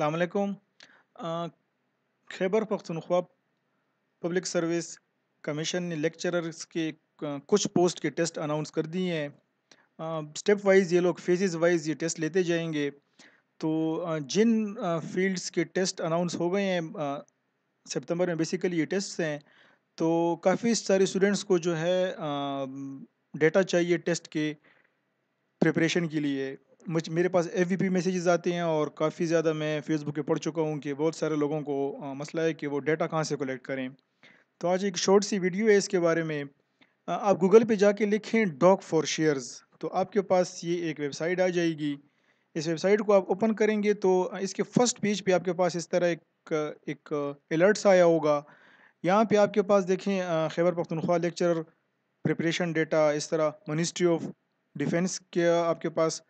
अस्सलाम वालेकुम। Khyber Pakhtunkhwa public service commission ने लेक्चरर्स के कुछ पोस्ट के टेस्ट अनाउंस कर दिए हैं। स्टेप वाइज ये लोग फेजेस वाइज ये टेस्ट लेते जाएंगे। तो जिन फील्ड्स के टेस्ट अनाउंस हो गए हैं सितंबर में, बेसिकली ये टेस्ट हैं, तो काफ़ी सारे स्टूडेंट्स को जो है डेटा चाहिए टेस्ट के प्रिपरेशन के लिए। मेरे पास FVP मैसेजेस आते हैं और काफ़ी ज़्यादा मैं फेसबुक पे पढ़ चुका हूँ कि बहुत सारे लोगों को मसला है कि वो डेटा कहाँ से कलेक्ट करें। तो आज एक शॉर्ट सी वीडियो है इसके बारे में। आप गूगल पे जाके लिखें डॉग फॉर शेयर्स, तो आपके पास ये एक वेबसाइट आ जाएगी। इस वेबसाइट को आप ओपन करेंगे तो इसके फर्स्ट पेज पे आपके पास इस तरह एक अलर्ट्स आया होगा। यहाँ पे आपके पास देखें Khyber Pakhtunkhwa lecturer preparation data, इस तरह मिनिस्ट्री ऑफ डिफेंस के आपके पास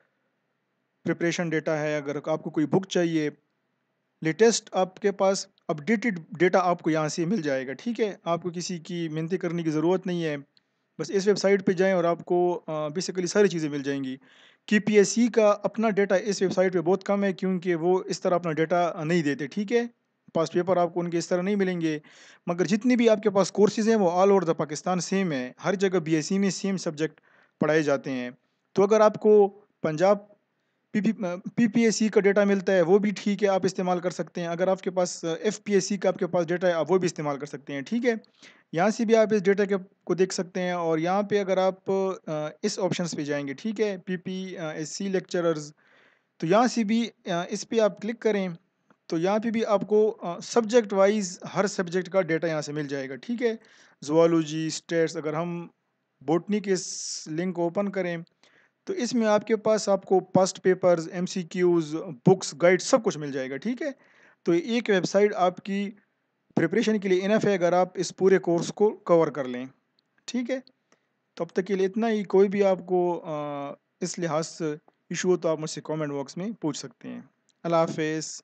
प्रिपरेशन डेटा है। अगर आपको कोई बुक चाहिए लेटेस्ट, आपके पास अपडेटेड डेटा आपको यहाँ से मिल जाएगा। ठीक है, आपको किसी की मेहनत करने की ज़रूरत नहीं है, बस इस वेबसाइट पे जाएं और आपको बेसिकली सारी चीज़ें मिल जाएंगी। PPSC का अपना डेटा इस वेबसाइट पे बहुत कम है क्योंकि वो इस तरह अपना डेटा नहीं देते। ठीक है, पास पेपर आपको उनके इस तरह नहीं मिलेंगे, मगर जितनी भी आपके पास कोर्सेज़ हैं वो all over the Pakistan same है। हर जगह BSc में सेम सब्जेक्ट पढ़ाए जाते हैं। तो अगर आपको पंजाब PPSC का डेटा मिलता है वो भी ठीक है, आप इस्तेमाल कर सकते हैं। अगर आपके पास FPSC का आपके पास डेटा है आप वो भी इस्तेमाल कर सकते हैं। ठीक है, यहाँ से भी आप इस डेटा के को देख सकते हैं। और यहाँ पे अगर आप इस ऑप्शंस पे जाएंगे, ठीक है, PPSC लेक्चरर्स, तो यहाँ से भी इस पर आप क्लिक करें तो यहाँ पे भी आपको सब्जेक्ट वाइज हर सब्जेक्ट का डेटा यहाँ से मिल जाएगा। ठीक है, ज़ूलॉजी, स्टेट्स, अगर हम बॉटनी के लिंक को ओपन करें तो इसमें आपके पास आपको पास्ट पेपर्स, MCQज़, बुक्स, गाइड सब कुछ मिल जाएगा। ठीक है, तो एक वेबसाइट आपकी प्रिपरेशन के लिए इनफ है अगर आप इस पूरे कोर्स को कवर कर लें। ठीक है, तो अब तक के लिए इतना ही। कोई भी आपको इस लिहाज से इशू हो तो आप मुझसे कमेंट बॉक्स में पूछ सकते हैं। अल्लाह हाफ़िज़।